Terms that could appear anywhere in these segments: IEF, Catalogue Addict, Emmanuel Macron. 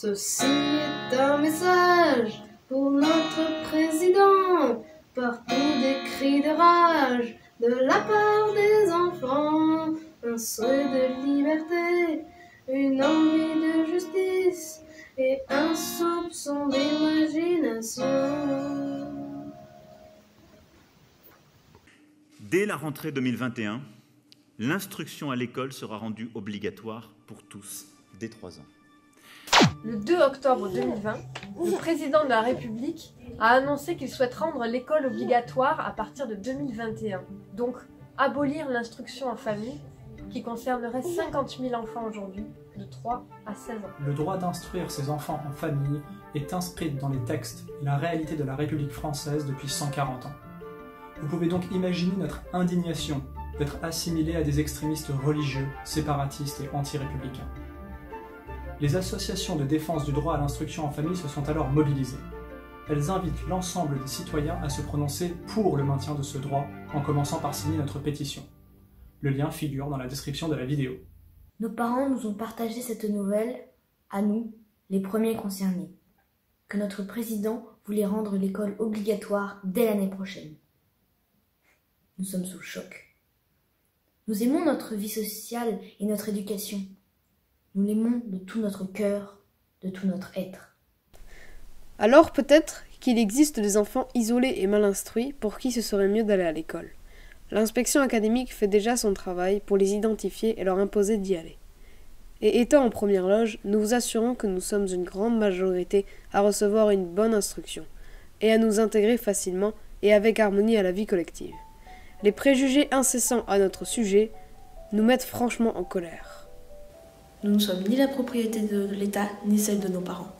Ceci est un message pour notre président, partout des cris de rage de la part des enfants, un souhait de liberté, une envie de justice et un soupçon d'imagination. Dès la rentrée 2021, l'instruction à l'école sera rendue obligatoire pour tous dès 3 ans. Le 2 octobre 2020, le président de la République a annoncé qu'il souhaite rendre l'école obligatoire à partir de 2021, donc abolir l'instruction en famille qui concernerait 50 000 enfants aujourd'hui, de 3 à 16 ans. Le droit d'instruire ses enfants en famille est inscrit dans les textes et la réalité de la République française depuis 140 ans. Vous pouvez donc imaginer notre indignation d'être assimilés à des extrémistes religieux, séparatistes et anti-républicains. Les associations de défense du droit à l'instruction en famille se sont alors mobilisées. Elles invitent l'ensemble des citoyens à se prononcer pour le maintien de ce droit en commençant par signer notre pétition. Le lien figure dans la description de la vidéo. Nos parents nous ont partagé cette nouvelle, à nous, les premiers concernés, que notre président voulait rendre l'école obligatoire dès l'année prochaine. Nous sommes sous le choc. Nous aimons notre vie sociale et notre éducation. Nous l'aimons de tout notre cœur, de tout notre être. Alors peut-être qu'il existe des enfants isolés et mal instruits pour qui ce serait mieux d'aller à l'école. L'inspection académique fait déjà son travail pour les identifier et leur imposer d'y aller. Et étant en première loge, nous vous assurons que nous sommes une grande majorité à recevoir une bonne instruction et à nous intégrer facilement et avec harmonie à la vie collective. Les préjugés incessants à notre sujet nous mettent franchement en colère. Nous ne sommes ni la propriété de l'État, ni celle de nos parents.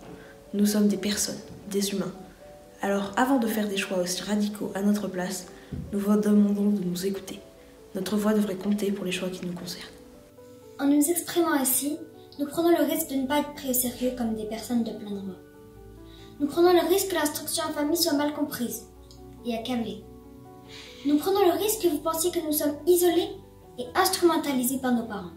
Nous sommes des personnes, des humains. Alors avant de faire des choix aussi radicaux à notre place, nous vous demandons de nous écouter. Notre voix devrait compter pour les choix qui nous concernent. En nous exprimant ainsi, nous prenons le risque de ne pas être pris au sérieux comme des personnes de plein droit. Nous prenons le risque que l'instruction en famille soit mal comprise et accablée. Nous prenons le risque que vous pensiez que nous sommes isolés et instrumentalisés par nos parents.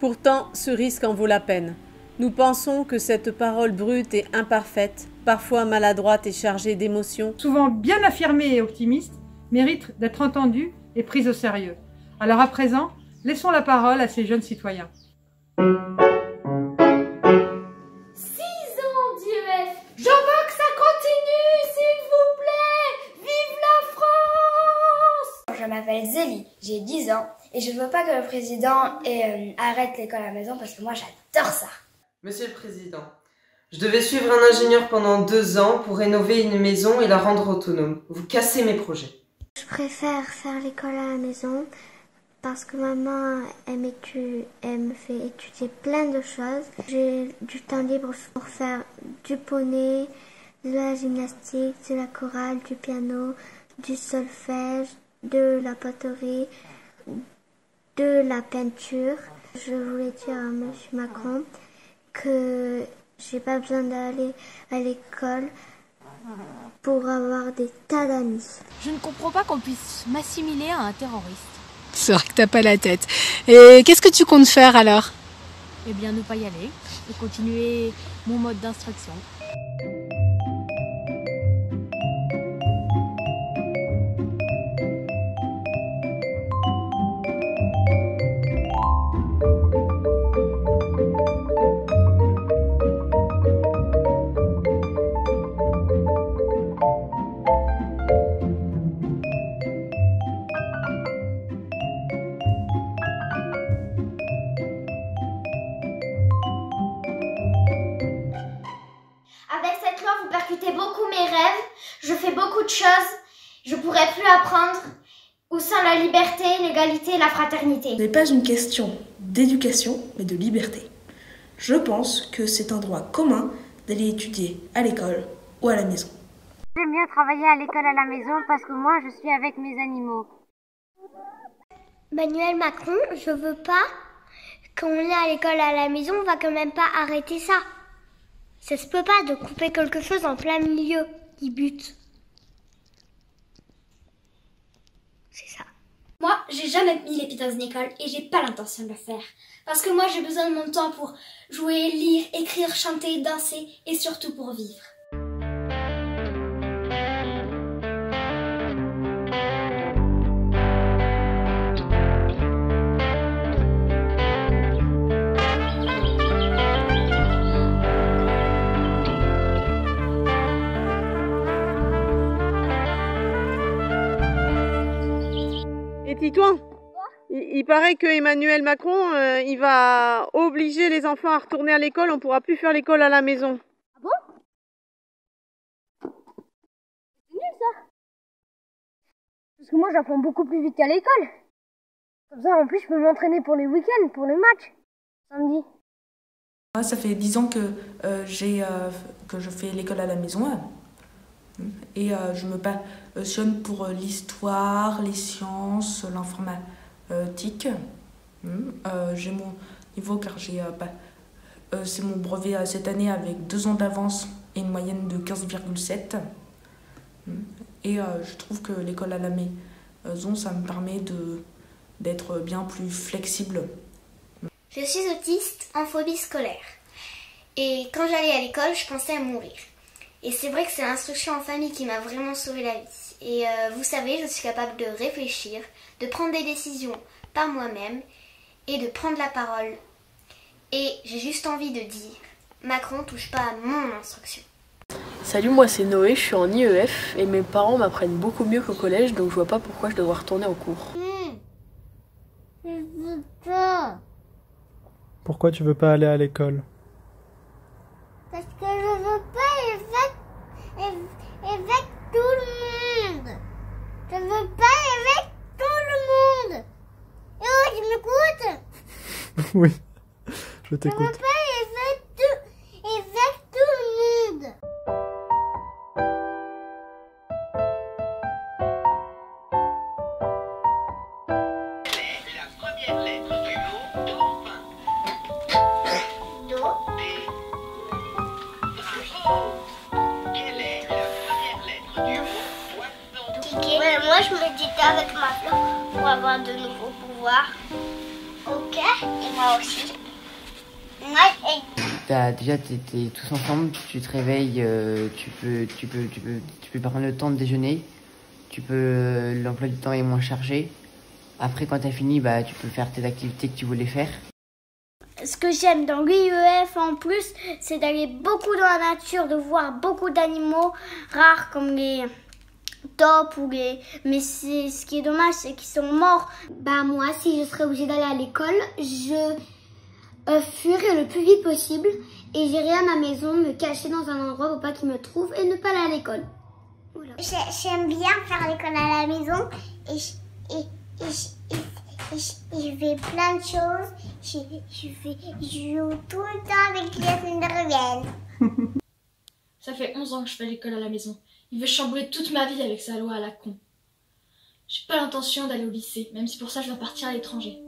Pourtant, ce risque en vaut la peine. Nous pensons que cette parole brute et imparfaite, parfois maladroite et chargée d'émotions, souvent bien affirmée et optimiste, mérite d'être entendue et prise au sérieux. Alors à présent, laissons la parole à ces jeunes citoyens. 6 ans d'IEF. Je veux que ça continue, s'il vous plaît. Je m'appelle Zélie, j'ai 10 ans et je veux pas que le président arrête l'école à la maison parce que moi j'adore ça. Monsieur le Président, je devais suivre un ingénieur pendant 2 ans pour rénover une maison et la rendre autonome. Vous cassez mes projets. Je préfère faire l'école à la maison parce que maman elle me fait étudier plein de choses. J'ai du temps libre pour faire du poney, de la gymnastique, de la chorale, du piano, du solfège, de la poterie, de la peinture. Je voulais dire à M. Macron que j'ai pas besoin d'aller à l'école pour avoir des tas d'amis. Je ne comprends pas qu'on puisse m'assimiler à un terroriste. C'est vrai que t'as pas la tête. Et qu'est-ce que tu comptes faire alors? Eh bien, ne pas y aller et continuer mon mode d'instruction. Beaucoup mes rêves, je fais beaucoup de choses, je pourrais plus apprendre où sont la liberté, l'égalité et la fraternité. Ce n'est pas une question d'éducation, mais de liberté. Je pense que c'est un droit commun d'aller étudier à l'école ou à la maison. J'aime bien travailler à l'école à la maison parce que moi je suis avec mes animaux. Emmanuel Macron, je veux pas qu'on est à l'école à la maison, on va quand même pas arrêter ça. Ça se peut pas de couper quelque chose en plein milieu, il bute. C'est ça. Moi, j'ai jamais mis les pieds dans une école et j'ai pas l'intention de le faire. Parce que moi, j'ai besoin de mon temps pour jouer, lire, écrire, chanter, danser et surtout pour vivre. Toi, il paraît que Emmanuel Macron, il va obliger les enfants à retourner à l'école. On ne pourra plus faire l'école à la maison. Ah bon? C'est nul ça. Parce que moi, j'apprends beaucoup plus vite qu'à l'école. Comme ça, en plus, je peux m'entraîner pour les week-ends, pour les matchs, samedi. Moi, ça fait 10 ans que je fais l'école à la maison. Hein. Et je me passionne pour l'histoire, les sciences, l'informatique. J'ai mon niveau car c'est mon brevet cette année avec 2 ans d'avance et une moyenne de 15,7. Et je trouve que l'école à la maison, ça me permet d'être bien plus flexible. Je suis autiste en phobie scolaire. Et quand j'allais à l'école, je pensais à mourir. Et c'est vrai que c'est l'instruction en famille qui m'a vraiment sauvé la vie. Et vous savez, je suis capable de réfléchir, de prendre des décisions par moi-même et de prendre la parole. Et j'ai juste envie de dire, Macron touche pas à mon instruction. Salut, moi c'est Noé, je suis en IEF et mes parents m'apprennent beaucoup mieux qu'au collège, donc je vois pas pourquoi je devrais retourner en cours. Pourquoi tu veux pas aller à l'école? Parce que je veux pas avec tout le monde. Je veux pas avec tout le monde. Et oh, tu m'écoutes? Oui, je t'écoute. Je veux pas avec tout le monde. La première lettre du mot dauphin. Do. Ouais, moi je méditais avec ma fleur pour avoir de nouveaux pouvoirs. Ok, et moi aussi. Ouais, et... Déjà t'es tous ensemble, tu te réveilles, tu peux prendre le temps de déjeuner, l'emploi du temps est moins chargé. Après quand t'as fini, bah, tu peux faire tes activités que tu voulais faire. Ce que j'aime dans l'IEF en plus, c'est d'aller beaucoup dans la nature, de voir beaucoup d'animaux rares comme les... top ou gay, mais ce qui est dommage c'est qu'ils sont morts. Bah moi si je serais obligée d'aller à l'école, je fuirais le plus vite possible et j'irais à ma maison me cacher dans un endroit pour pas qu'ils me trouvent et ne pas aller à l'école. J'aime bien faire l'école à la maison et je fais plein de choses, je joue tout le temps avec les reviennent. Ça fait 11 ans que je fais l'école à la maison. Il veut chambouler toute ma vie avec sa loi à la con. J'ai pas l'intention d'aller au lycée, même si pour ça je dois partir à l'étranger.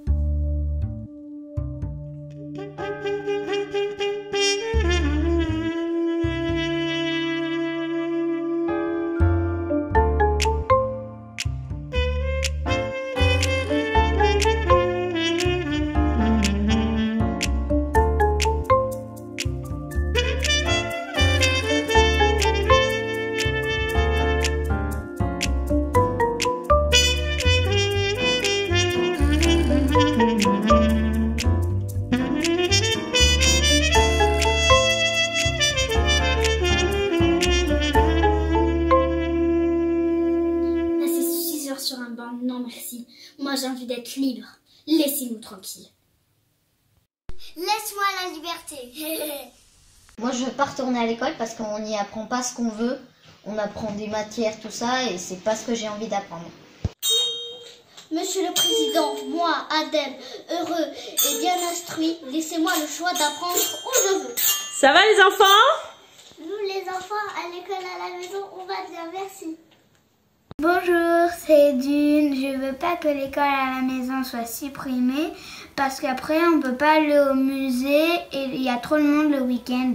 Sur un banc, non merci. Moi j'ai envie d'être libre. Laissez-nous tranquille. Laisse-moi la liberté. Moi je veux pas retourner à l'école parce qu'on n'y apprend pas ce qu'on veut. On apprend des matières, tout ça, et c'est pas ce que j'ai envie d'apprendre. Monsieur le Président, moi, Adèle, heureux et bien instruit, laissez-moi le choix d'apprendre où je veux. Ça va les enfants? Nous les enfants, à l'école, à la maison, on va bien, merci. Bonjour, c'est Dune. Je veux pas que l'école à la maison soit supprimée parce qu'après on peut pas aller au musée et il y a trop de monde le week-end.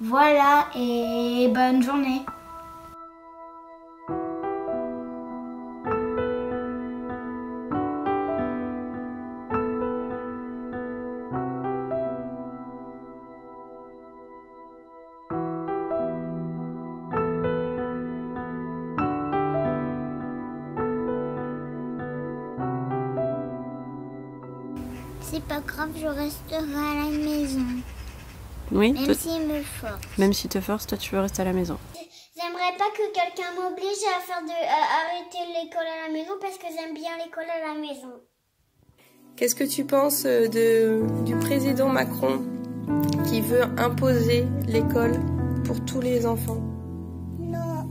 Voilà et bonne journée. c'est pas grave, je resterai à la maison. Oui. Même s'il me force. Même s'il te force, toi tu veux rester à la maison. J'aimerais pas que quelqu'un m'oblige à faire arrêter l'école à la maison parce que j'aime bien l'école à la maison. Qu'est-ce que tu penses du président Macron qui veut imposer l'école pour tous les enfants? Non.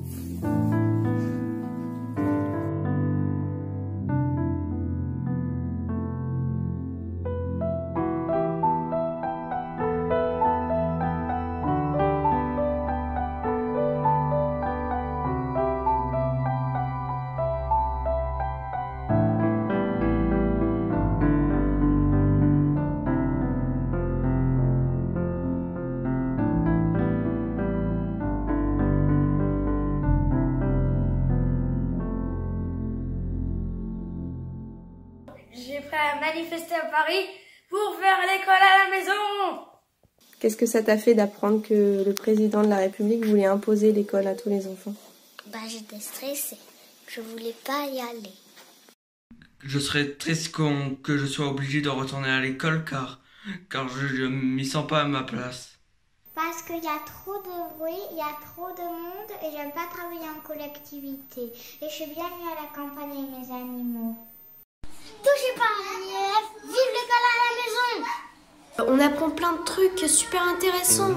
J'ai fait à manifester à Paris pour faire l'école à la maison. Qu'est-ce que ça t'a fait d'apprendre que le président de la République voulait imposer l'école à tous les enfants? Bah, j'étais stressée. Je voulais pas y aller. Je serais triste que je sois obligée de retourner à l'école car je m'y sens pas à ma place. Parce qu'il y a trop de bruit, il y a trop de monde et j'aime pas travailler en collectivité. Et je suis bien venue à la campagne avec mes animaux. Touchez pas à l'IEF, vive l'école à la maison. On apprend plein de trucs super intéressants.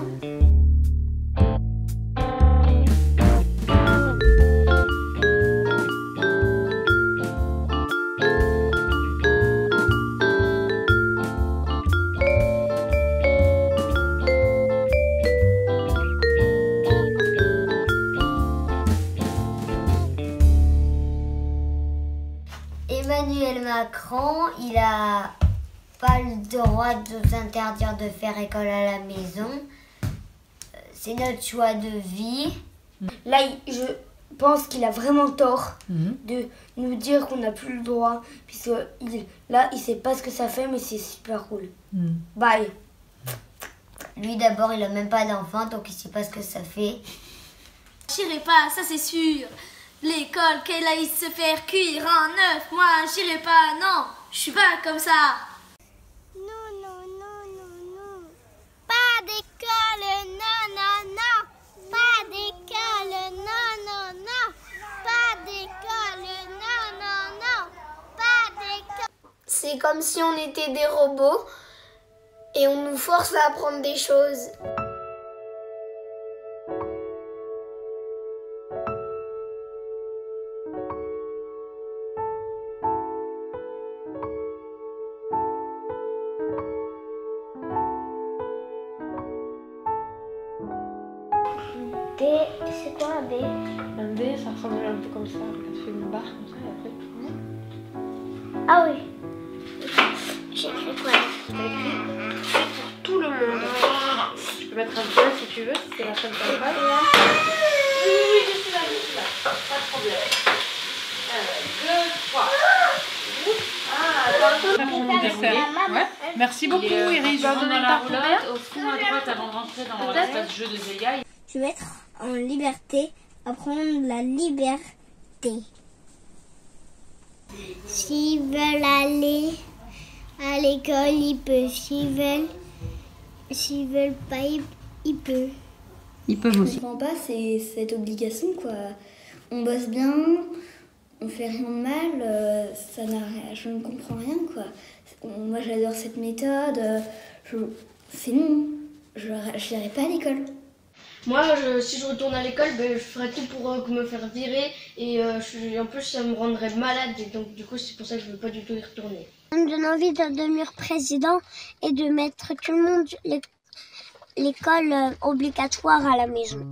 Emmanuel Macron, il n'a pas le droit de s'interdire de faire école à la maison. C'est notre choix de vie. Là, je pense qu'il a vraiment tort de nous dire qu'on n'a plus le droit. Puisque là, il ne sait pas ce que ça fait, mais c'est super cool. Bye. Lui, d'abord, il n'a même pas d'enfant, donc il ne sait pas ce que ça fait. J'irai pas, ça c'est sûr. L'école qu'elle aille se faire cuire en neuf, moi j'irai pas, non, je suis pas comme ça. Non, non, non, non, non. Pas d'école, non, non, non. Pas d'école, non, non, non. Pas d'école, non, non, non. Pas d'école. C'est comme si on était des robots et on nous force à apprendre des choses. C'est quoi un dé? Un dé, ça ressemble un peu comme ça, quand tu fais une barre comme ça et après tu prends. Ah oui. J'ai écrit quoi? T'as écrit pour tout le monde. Tu peux mettre un point si tu veux, si c'est la seule personne. Oui, oui, je suis là, je suis là. Pas de problème. 1, 2, 3. Ouais. Merci beaucoup, Iris. Je vais donner la roulotte au fond à droite avant de rentrer dans l'espace jeu de Zéga. Je vais être en liberté, apprendre la liberté. S'ils veulent aller à l'école, ils peuvent. S'ils veulent pas, ils peuvent. Ils peuvent aussi. Je comprends pas, c'est cette obligation, quoi. On bosse bien, on fait rien de mal, je ne comprends rien, quoi. Moi, j'adore cette méthode, c'est non, je n'irai pas à l'école. Moi, si je retourne à l'école, je ferai tout pour me faire virer et en plus ça me rendrait malade et donc du coup c'est pour ça que je ne veux pas du tout y retourner. Ça me donne envie de devenir président et de mettre tout le monde l'école obligatoire à la maison.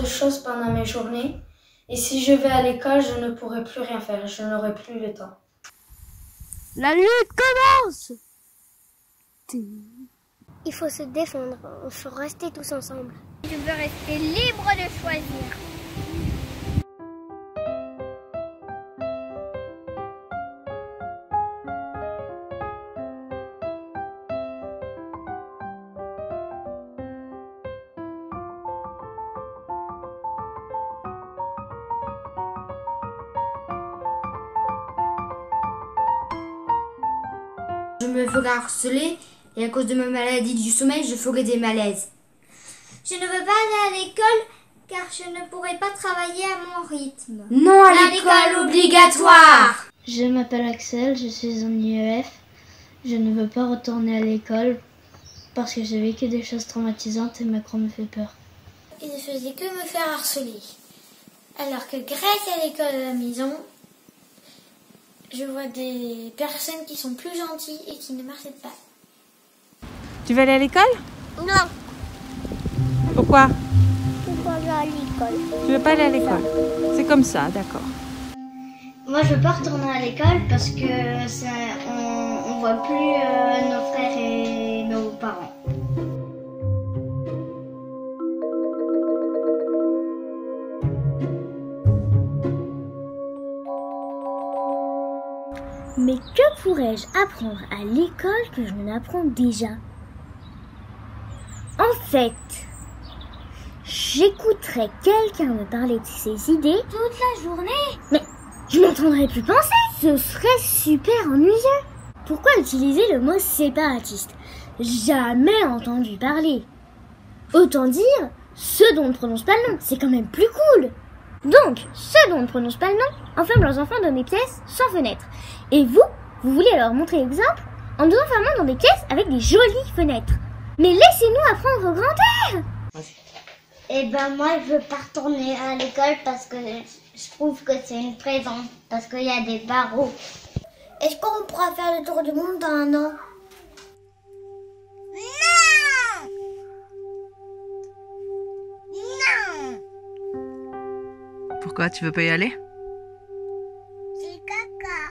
De choses pendant mes journées et si je vais à l'école, je ne pourrai plus rien faire, je n'aurai plus le temps. La lutte commence! Il faut se défendre, il faut rester tous ensemble. Je veux rester libre de choisir. Je me fais harceler et à cause de ma maladie du sommeil, je ferai des malaises. Je ne veux pas aller à l'école car je ne pourrai pas travailler à mon rythme. Non à l'école obligatoire! Je m'appelle Axel, je suis en IEF. Je ne veux pas retourner à l'école parce que j'ai vécu des choses traumatisantes et Macron me fait peur. Il ne faisait que me faire harceler. Alors que grâce à l'école à la maison, je vois des personnes qui sont plus gentilles et qui ne marchent pas. Tu veux aller à l'école? Non. Pourquoi? Je veux pas aller à l'école. Tu veux pas aller à l'école? C'est comme ça, d'accord. Moi, je veux pas retourner à l'école parce que on voit plus nos frères et nos parents. Mais que pourrais-je apprendre à l'école que je n'apprends déjà? En fait, j'écouterais quelqu'un me parler de ses idées toute la journée. Mais je n'entendrais plus penser. Ce serait super ennuyeux. Pourquoi utiliser le mot séparatiste? Jamais entendu parler. Autant dire, ceux dont on ne prononce pas le nom, c'est quand même plus cool. Donc, ceux dont on ne prononce pas le nom enferment leurs enfants dans des pièces sans fenêtre. Et vous, vous voulez leur montrer l'exemple en nous enfermant dans des pièces avec des jolies fenêtres. Mais laissez-nous apprendre au grand air! Eh ben moi, je veux pas retourner à l'école parce que je trouve que c'est une prison, parce qu'il y a des barreaux. Est-ce qu'on pourra faire le tour du monde dans un an? Pourquoi tu veux pas y aller? C'est caca.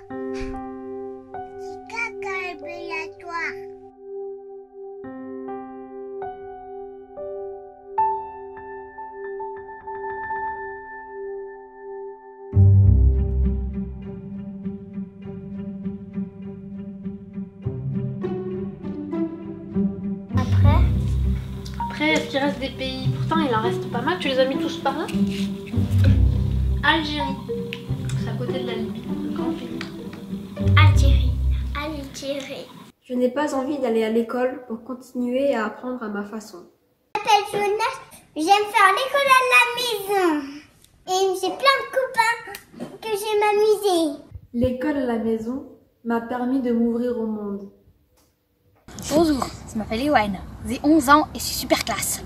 C'est caca obligatoire. Après, est-ce qu'il reste des pays? Pourtant, il en reste pas mal. Tu les as mis tous par là? Algérie, c'est à côté de la Libye, le grand pays. Algérie, Algérie. Je n'ai pas envie d'aller à l'école pour continuer à apprendre à ma façon. Je m'appelle Jonas, j'aime faire l'école à la maison. Et j'ai plein de copains que j'aime m'amuser. L'école à la maison m'a permis de m'ouvrir au monde. Bonjour, je m'appelle Yoann, j'ai 11 ans et je suis super classe.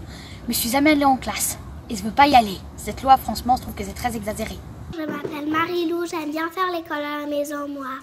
Mais je suis jamais allée en classe. Et je veux pas y aller. Cette loi, franchement, je trouve que c'est très exagéré. Je m'appelle Marie-Lou, j'aime bien faire l'école à la maison, moi.